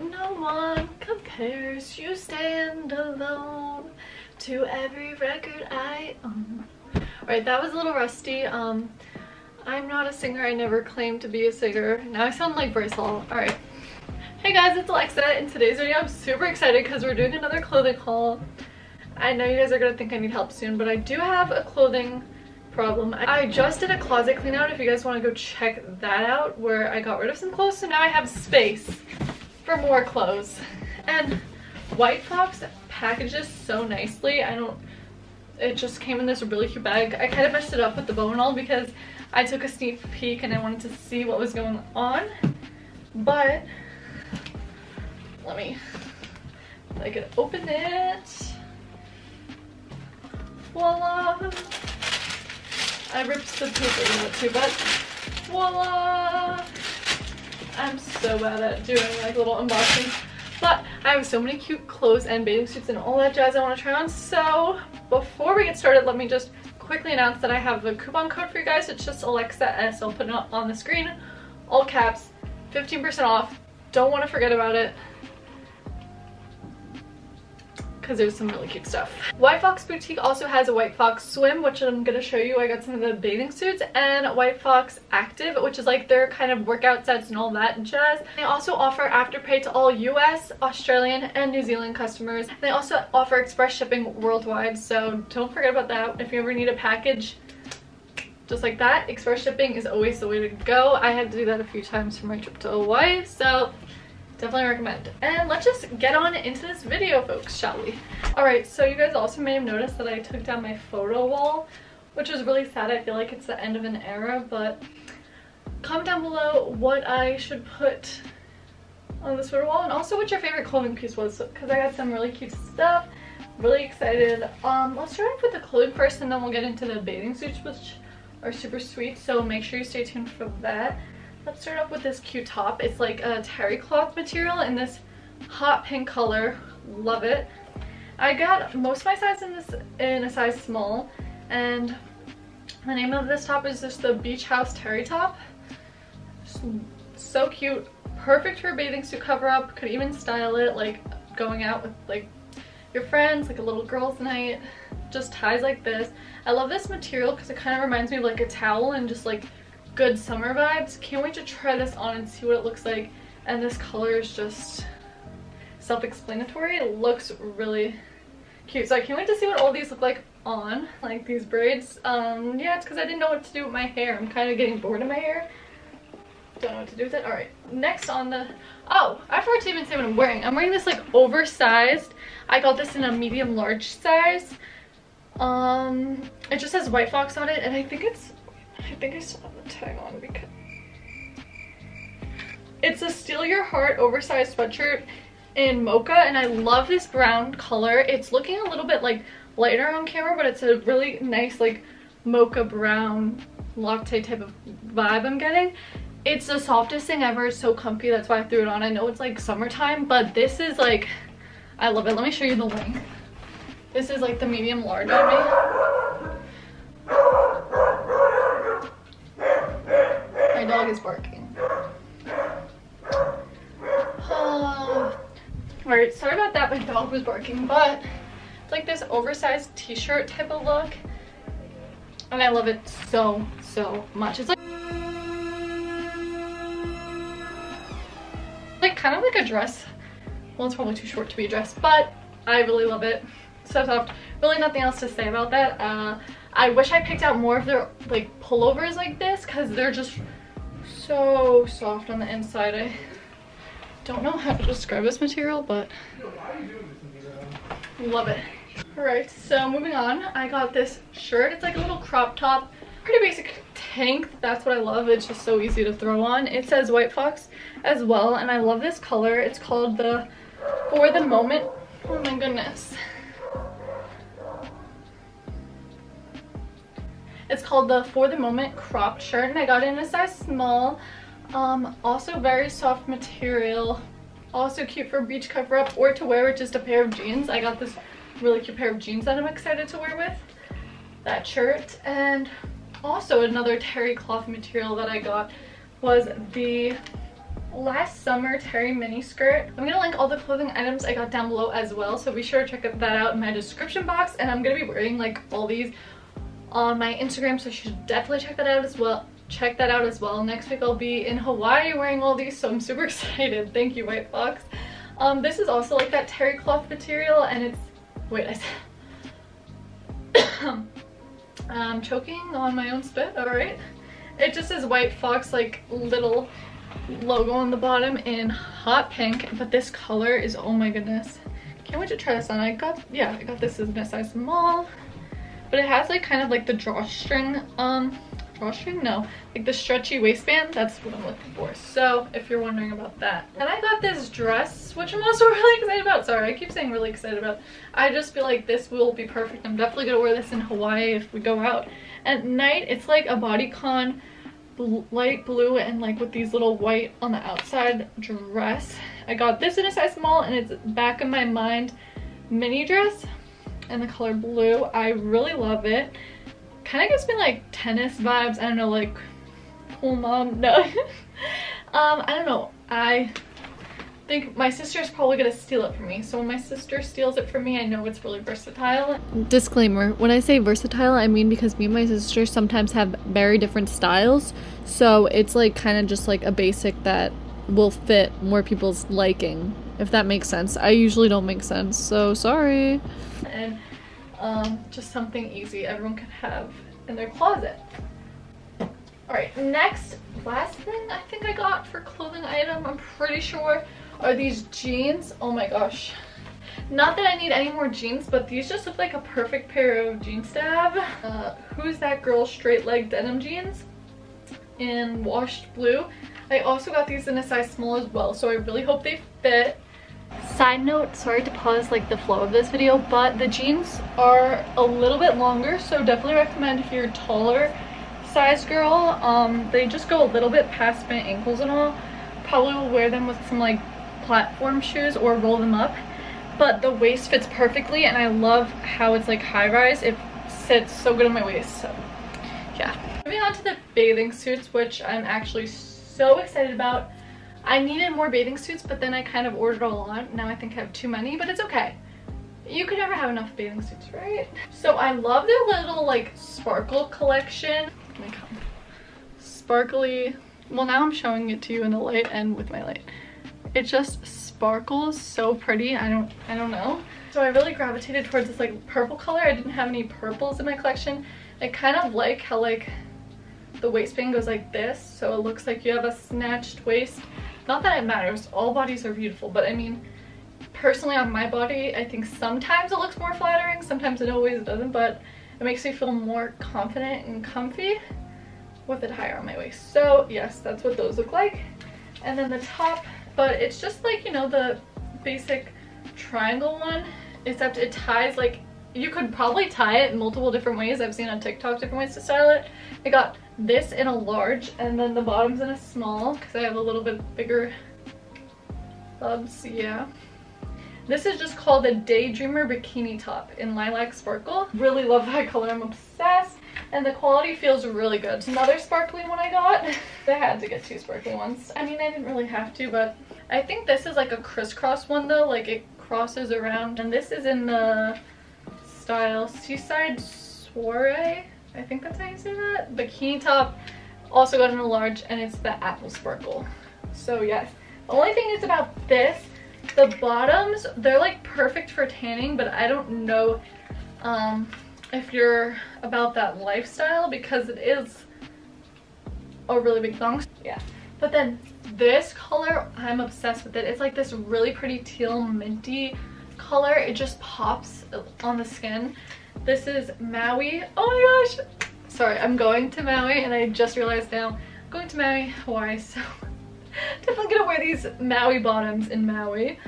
No one compares, you stand alone to every record I own. Alright, that was a little rusty. I'm not a singer, I never claimed to be a singer. Now I sound like Bryce Hall. Alright. Hey guys, it's Alexa, and today's video I'm super excited because we're doing another clothing haul. I know you guys are going to think I need help soon, but I do have a clothing problem. I just did a closet clean out, if you guys want to go check that out, where I got rid of some clothes, so now I have space for more clothes. And White Fox packages so nicely. It just came in this really cute bag. I kind of messed it up with the bow and all because I took a sneak peek and I wanted to see what was going on, but let me, I could open it. Voila! I ripped the paper in it too, but voila! I'm so bad at doing like little unboxings, but I have so many cute clothes and bathing suits and all that jazz I want to try on. So before we get started, let me just quickly announce that I have a coupon code for you guys. It's just AlexaS, so I'll put it up on the screen, all caps, 15% off. Don't want to forget about it, because there's some really cute stuff. White Fox Boutique also has a White Fox Swim, which I'm going to show you. I got some of the bathing suits, and White Fox Active, which is like their kind of workout sets and all that jazz. They also offer Afterpay to all US, Australian, and New Zealand customers. They also offer express shipping worldwide, so don't forget about that. If you ever need a package just like that, express shipping is always the way to go. I had to do that a few times for my trip to Hawaii, so definitely recommend. And let's just get on into this video, folks, shall we? Alright, so you guys also may have noticed that I took down my photo wall, which is really sad. I feel like it's the end of an era, but comment down below what I should put on this photo wall and also what your favorite clothing piece was, because I got some really cute stuff. Really excited. Let's try and put the clothing first and then we'll get into the bathing suits, which are super sweet, so make sure you stay tuned for that. Let's start off with this cute top. It's like a terry cloth material in this hot pink color. Love it. I got most of my size in this in a size small, and the name of this top is just the Beach House Terry Top. So cute. Perfect for a bathing suit cover up. Could even style it like going out with like your friends, like a little girls' night. Just ties like this. I love this material because it kind of reminds me of like a towel and just like good summer vibes. Can't wait to try this on and see what it looks like, and this color is just self-explanatory. It looks really cute, so I can't wait to see what all these look like on, like these braids. Yeah, it's because I didn't know what to do with my hair. I'm kind of getting bored of my hair, don't know what to do with it. All right, next on the, oh, I forgot to even say what I'm wearing. I'm wearing this like oversized, I got this in a medium large size. It just says White Fox on it, and I think I still have the tag on because it's a Steal Your Heart Oversized Sweatshirt in mocha, and I love this brown color. It's looking a little bit like lighter on camera, but it's a really nice like mocha brown latte type of vibe I'm getting. It's the softest thing ever. It's so comfy. That's why I threw it on. I know it's like summertime, but this is like, I love it. Let me show you the length. This is like the medium large of me. My dog is barking. Alright, sorry about that, my dog was barking, but it's like this oversized t-shirt type of look, and I love it so, so much. It's like kind of like a dress. Well, it's probably too short to be a dress, but I really love it. So soft. Really nothing else to say about that. I wish I picked out more of their like pullovers like this because they're just so soft on the inside. I don't know how to describe this material, but love it. Alright, so moving on, I got this shirt. It's like a little crop top, pretty basic tank. That's what I love. It's just so easy to throw on. It says White Fox as well, and I love this color. It's called the For The Moment. Oh my goodness. It's called the For The Moment Crop shirt, and I got it in a size small. Also very soft material. Also cute for beach cover up or to wear with just a pair of jeans. I got this really cute pair of jeans that I'm excited to wear with that shirt. And also another terry cloth material that I got was the Last Summer Terry Mini Skirt. I'm gonna link all the clothing items I got down below as well, so be sure to check that out in my description box, and I'm gonna be wearing like all these on my Instagram, so you should definitely check that out as well. Next week I'll be in Hawaii wearing all these, so I'm super excited. Thank you, White Fox. This is also like that terry cloth material, and it's, wait, I said I'm choking on my own spit. All right, it just says White Fox, like little logo on the bottom in hot pink, but this color is, oh my goodness, can't wait to try this on. I got this in a size small, but it has like kind of like the drawstring like the stretchy waistband. That's what I'm looking for, so if you're wondering about that. And I got this dress, which I'm also really excited about. Sorry, I keep saying really excited about. I just feel like this will be perfect. I'm definitely gonna wear this in Hawaii if we go out at night. It's like a bodycon light blue and like with these little white on the outside dress. I got this in a size small, and it's Back On My Mind Mini Dress in the color blue. I really love it. Kind of gives me like tennis vibes, I don't know, like cool mom, no. I don't know, I think my sister's probably gonna steal it from me, so when my sister steals it from me, I know it's really versatile. Disclaimer, when I say versatile, I mean because me and my sister sometimes have very different styles, so it's like kind of just like a basic that will fit more people's liking, if that makes sense. I usually don't make sense, so sorry. And just something easy everyone can have in their closet. Alright, next, last thing I think I got for clothing item, I'm pretty sure, are these jeans. Oh my gosh. Not that I need any more jeans, but these just look like a perfect pair of jeans to have. Who's That Girl Straight Leg Denim Jeans in washed blue. I also got these in a size small as well, so I really hope they fit. Side note, sorry to pause like the flow of this video, but the jeans are a little bit longer, so definitely recommend if you're a taller size girl. They just go a little bit past my ankles and all. Probably will wear them with some like platform shoes or roll them up, but the waist fits perfectly, and I love how it's like high rise. It sits so good on my waist, so yeah. Moving on to the bathing suits, which I'm actually so excited about. I needed more bathing suits, but then I kind of ordered a lot. Now I think I have too many, but it's okay. You could never have enough bathing suits, right? So I love their little like sparkle collection. Let me come. Sparkly. Well, now I'm showing it to you in the light and with my light. It just sparkles so pretty. I don't know. So I really gravitated towards this like purple color. I didn't have any purples in my collection. I kind of like how like the waistband goes like this, so it looks like you have a snatched waist. Not that it matters, all bodies are beautiful, but I mean, personally on my body, I think sometimes it looks more flattering, sometimes it always doesn't, but it makes me feel more confident and comfy with it higher on my waist. So yes, that's what those look like. And then the top, but it's just like, you know, the basic triangle one, except it ties like, you could probably tie it in multiple different ways. I've seen on TikTok different ways to style it. I got this in a large, and then the bottom's in a small because I have a little bit bigger bubs, yeah. This is just called the Daydreamer Bikini Top in Lilac Sparkle. Really love that color, I'm obsessed. And the quality feels really good. Another sparkly one I got. I had to get two sparkly ones. I mean, I didn't really have to, but I think this is like a crisscross one though, like it crosses around. And this is in the style Seaside Soiree, I think that's how you say that, bikini top. Also got in a large, and it's the Apple Sparkle. So yes, the only thing is about this, the bottoms, they're like perfect for tanning, but I don't know if you're about that lifestyle, because it is a really big thong. Yeah, but then this color, I'm obsessed with it. It's like this really pretty teal minty color. It just pops on the skin. This is Maui. Oh my gosh, sorry, I'm going to Maui, and I just realized now I'm going to Maui, Hawaii, so definitely gonna wear these Maui bottoms in Maui,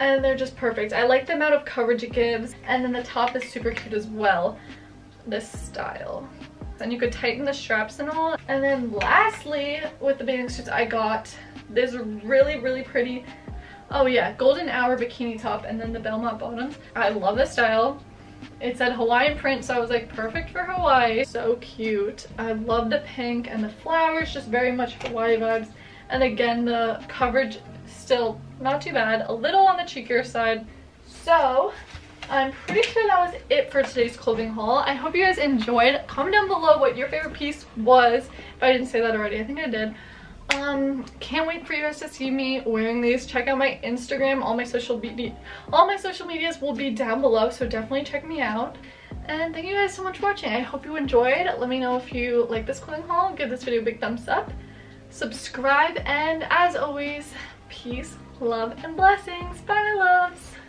and they're just perfect. I like the amount of coverage it gives, and then the top is super cute as well, this style. And you could tighten the straps and all. And then lastly, with the bathing suits, I got this really pretty, oh yeah, Golden Hour Bikini Top, and then the Belmont Bottoms. I love this style. It said Hawaiian print, so I was like, perfect for Hawaii. So cute. I love the pink and the flowers, just very much Hawaii vibes. And again, the coverage still not too bad, a little on the cheekier side. So I'm pretty sure that was it for today's clothing haul. I hope you guys enjoyed. Comment down below what your favorite piece was. If I didn't say that already, I think I did. Can't wait for you guys to see me wearing these. Check out my Instagram. All my social medias will be down below, so definitely check me out. And thank you guys so much for watching. I hope you enjoyed. Let me know if you like this clothing haul. Give this video a big thumbs up. Subscribe, and as always, peace, love, and blessings. Bye, my loves.